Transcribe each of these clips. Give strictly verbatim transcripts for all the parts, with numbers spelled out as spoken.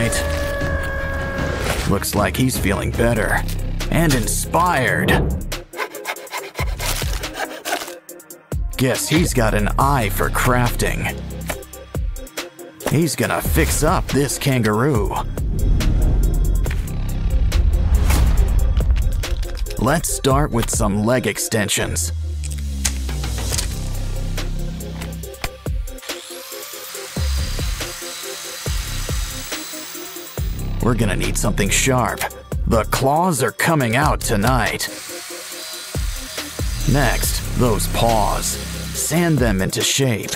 right. Looks like he's feeling better and inspired. Guess he's got an eye for crafting. He's gonna fix up this kangaroo. Let's start with some leg extensions. We're gonna need something sharp. The claws are coming out tonight. Next, those paws. Sand them into shape.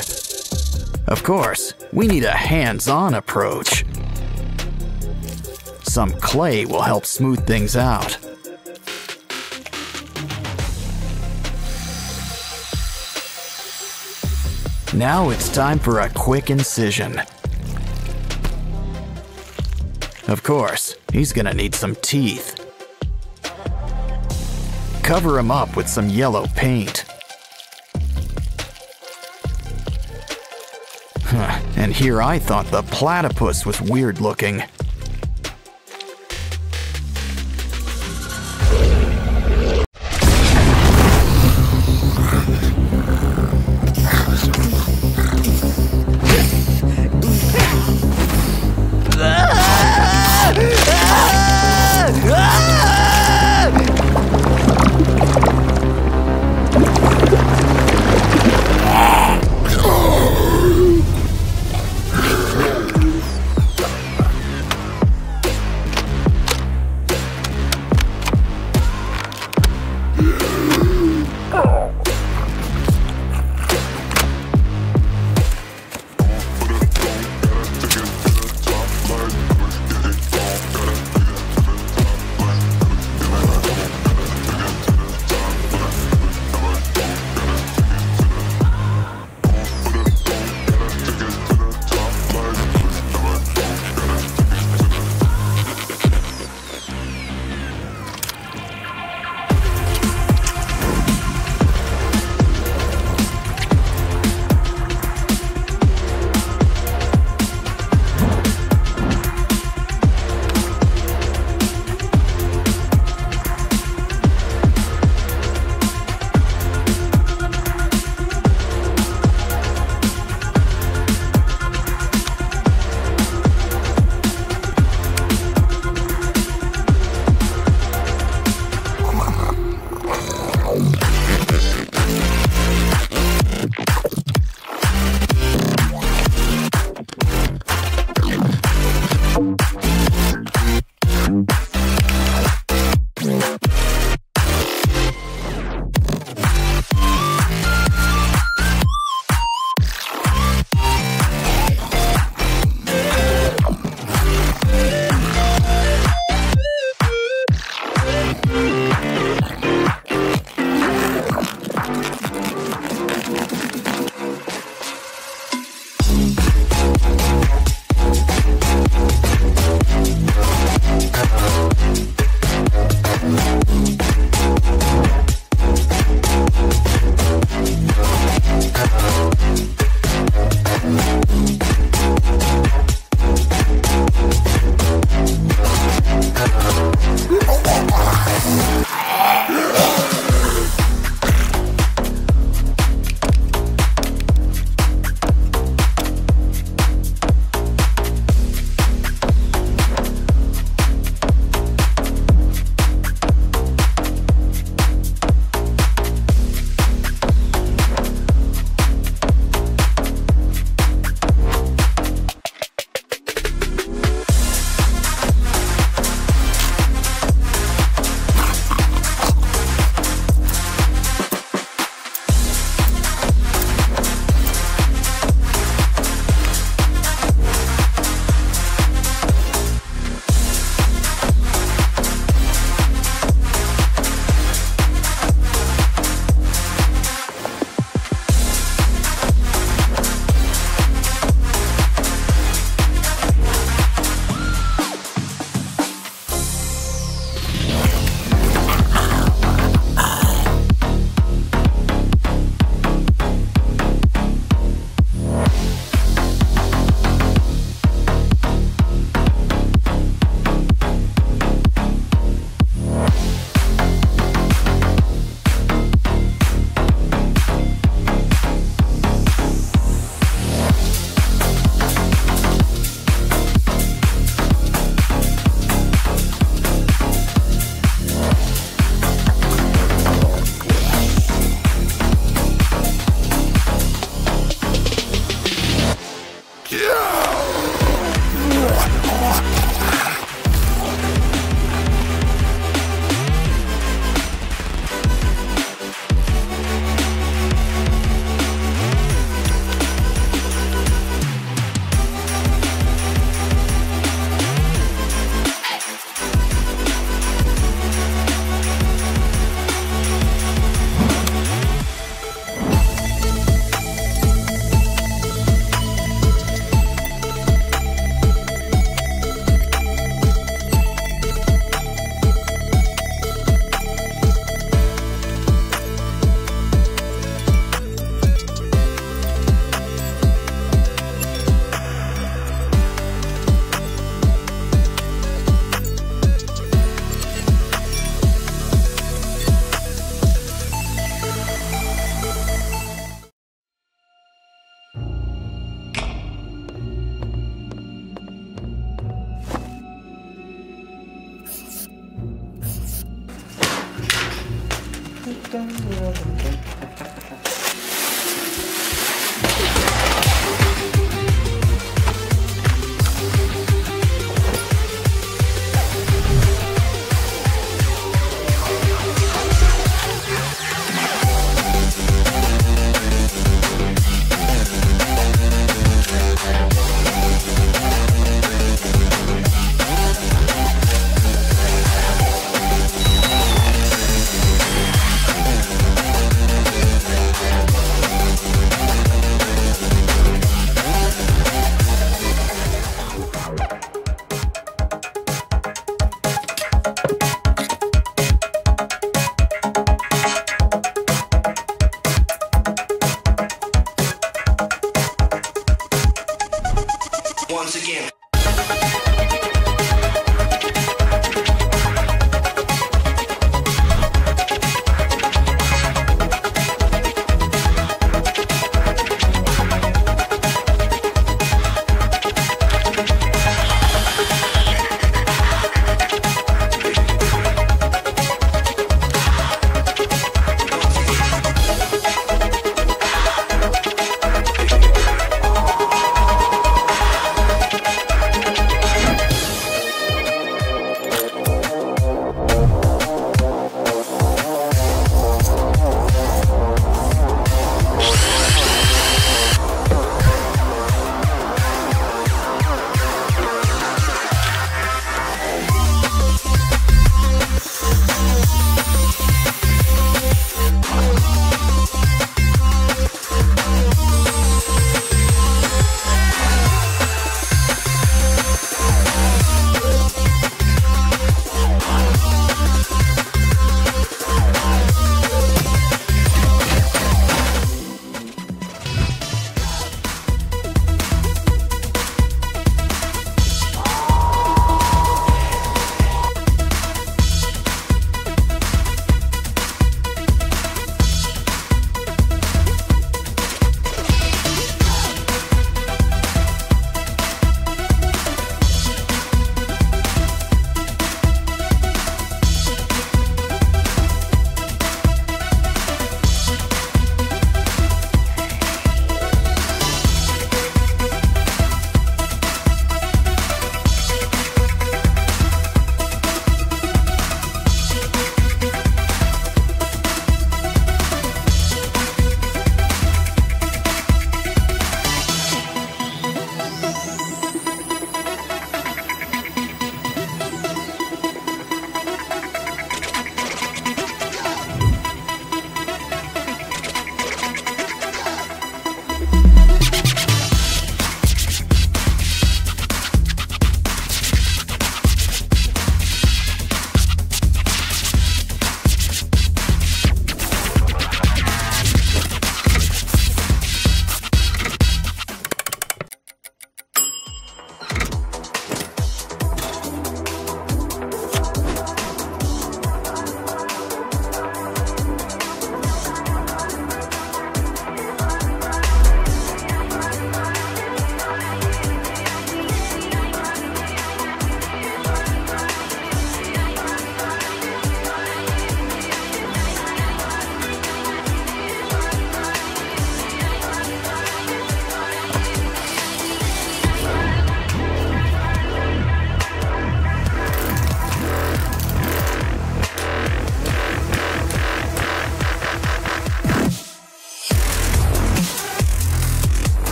Of course, we need a hands-on approach. Some clay will help smooth things out. Now it's time for a quick incision. Of course, he's gonna need some teeth. Cover him up with some yellow paint. Huh, and here I thought the platypus was weird looking.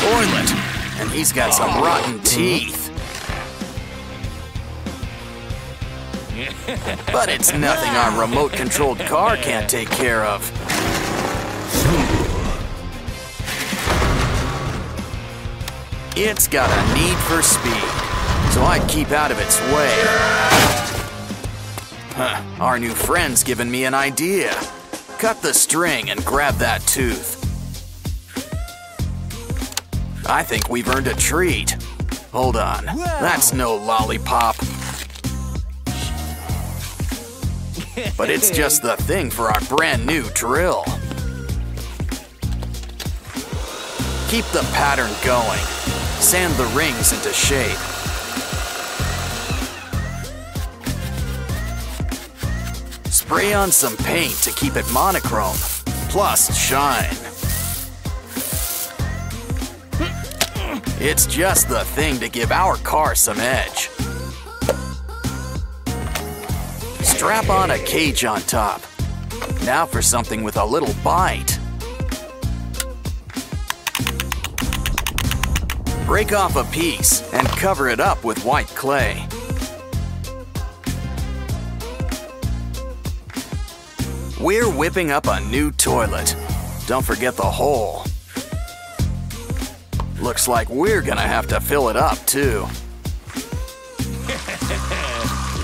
toilet, and he's got some rotten teeth. But it's nothing our remote-controlled car can't take care of. It's got a need for speed, so I'd keep out of its way. Huh, our new friend's given me an idea. Cut the string and grab that tooth. I think we've earned a treat. Hold on, that's no lollipop. But it's just the thing for our brand new drill. Keep the pattern going. Sand the rings into shape. Spray on some paint to keep it monochrome, plus shine. It's just the thing to give our car some edge. Strap on a cage on top. Now for something with a little bite. Break off a piece and cover it up with white clay. We're whipping up a new toilet. Don't forget the hole. Looks like we're gonna have to fill it up too.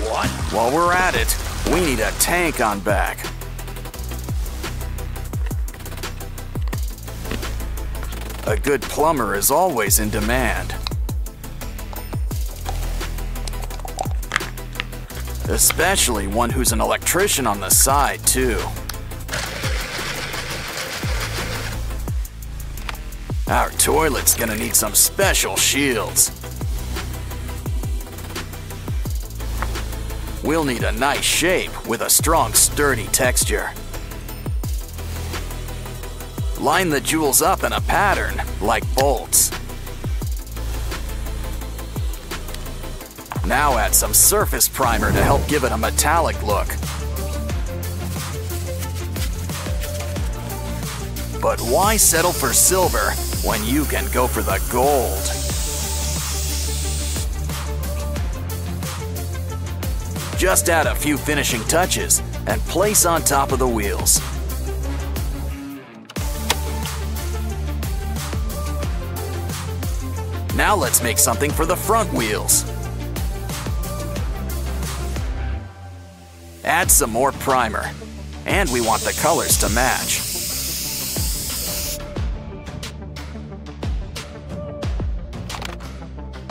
What? While we're at it, we need a tank on back. A good plumber is always in demand. Especially one who's an electrician on the side, too. Our toilet's gonna need some special shields. We'll need a nice shape with a strong, sturdy texture. Line the jewels up in a pattern, like bolts. Now add some surface primer to help give it a metallic look. But why settle for silver when you can go for the gold? Just add a few finishing touches and place on top of the wheels. Now let's make something for the front wheels. Add some more primer, and we want the colors to match.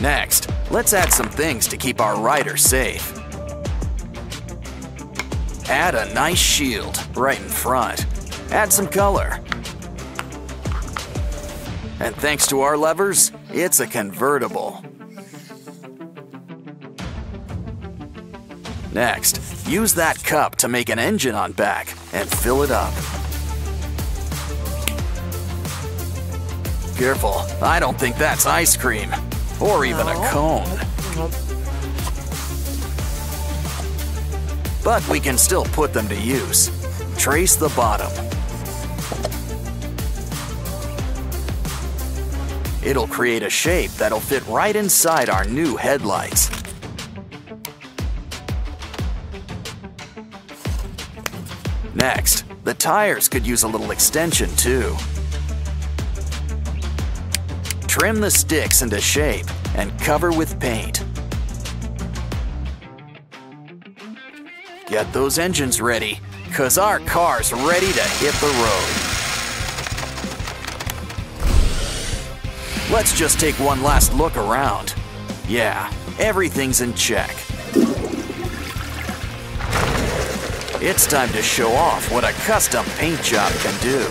Next, let's add some things to keep our rider safe. Add a nice shield right in front. Add some color. And thanks to our levers, it's a convertible. Next, use that cup to make an engine on back and fill it up. Careful, I don't think that's ice cream or even a cone. But we can still put them to use. Trace the bottom. It'll create a shape that'll fit right inside our new headlights. Next, the tires could use a little extension too. Trim the sticks into shape and cover with paint. Get those engines ready, 'cause our car's ready to hit the road. Let's just take one last look around. Yeah, everything's in check. It's time to show off what a custom paint job can do.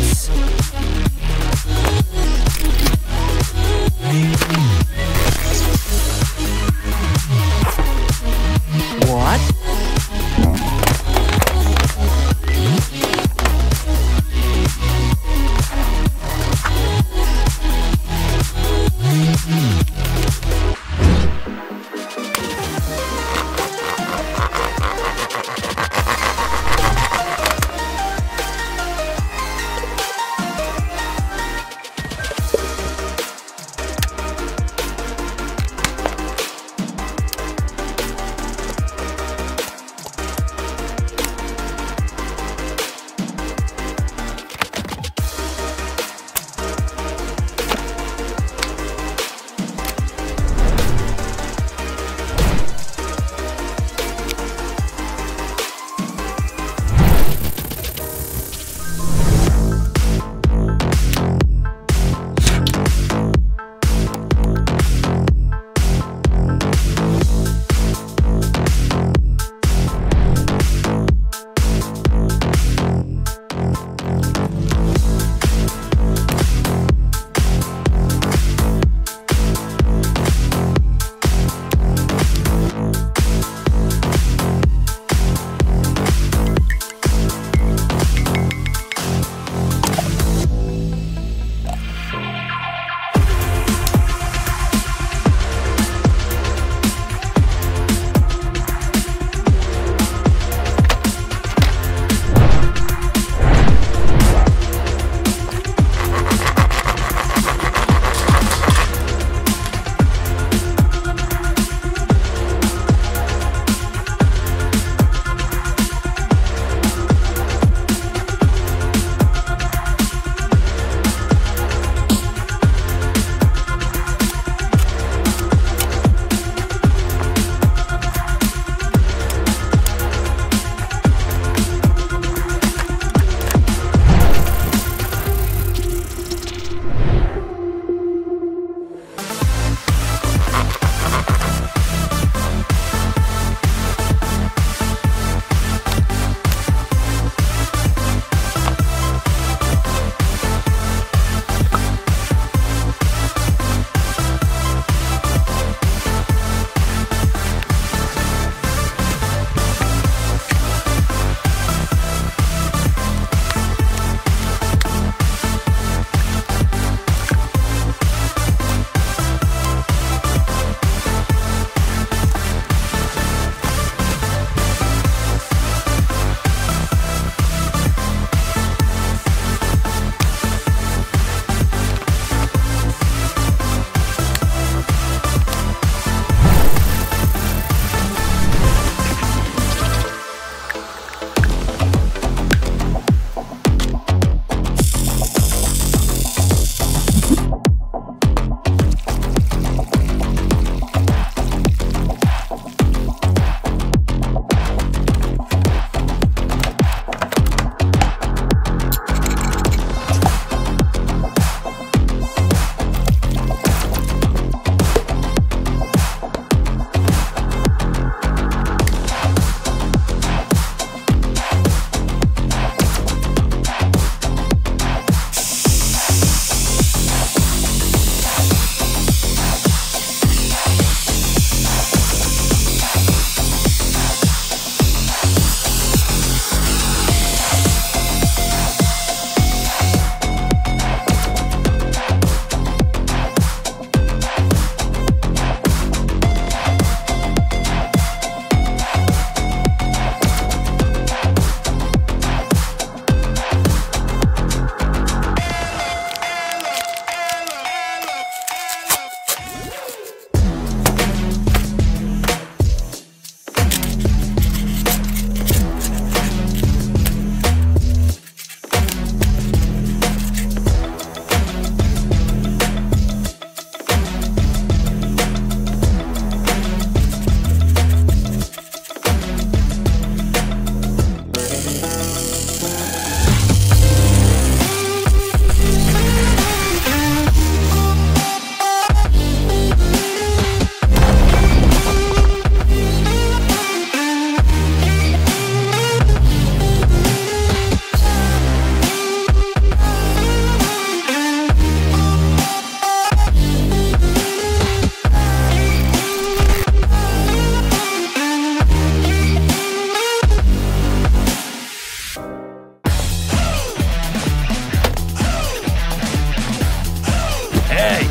Oops.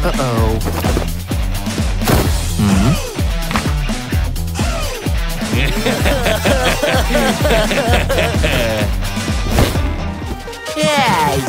Uh-oh. Hmm? Yes!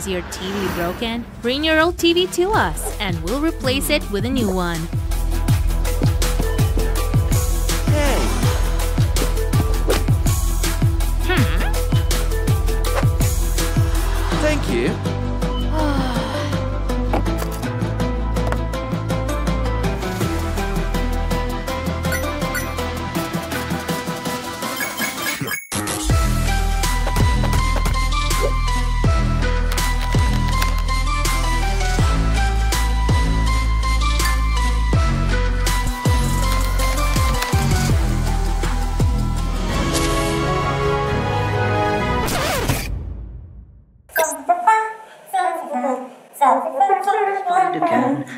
Is your T V broken? Bring your old T V to us and we'll replace it with a new one. Hey. Hmm. Thank you.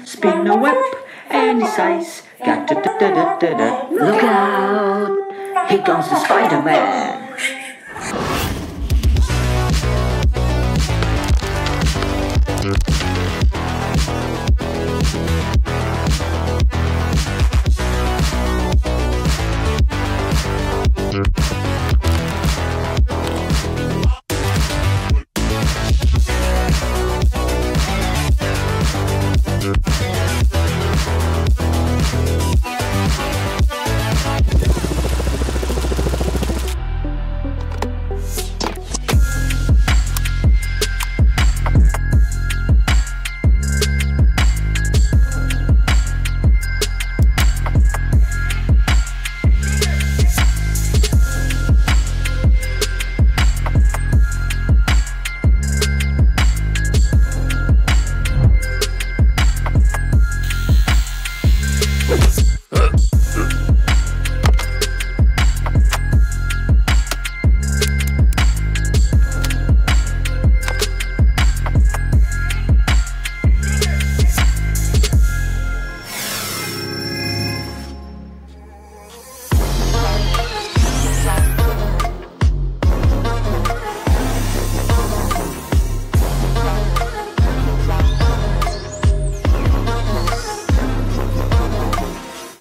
Spin a web, any size. Got to da da da da da. Look out! Here comes the Spider-Man.